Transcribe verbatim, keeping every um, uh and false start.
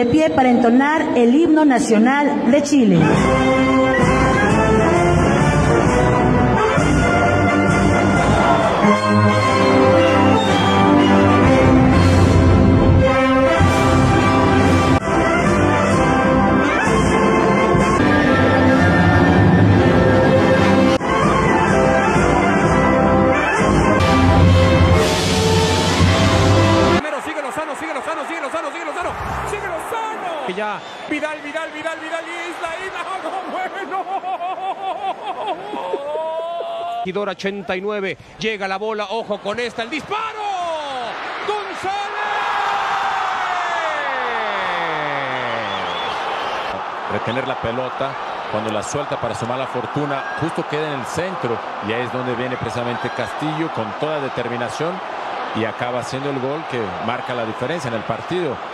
De pie para entonar el himno nacional de Chile. Ya. Vidal, Vidal, Vidal, Vidal y Isla, Isla, no mueve, no. Tidor ochenta y nueve, llega la bola, ojo con esta, el disparo. ¡González! Retener la pelota, cuando la suelta para su mala fortuna, justo queda en el centro y ahí es donde viene precisamente Castillo con toda determinación y acaba haciendo el gol que marca la diferencia en el partido.